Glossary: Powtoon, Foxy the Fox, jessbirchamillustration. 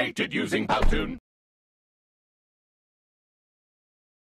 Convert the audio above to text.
created using Powtoon.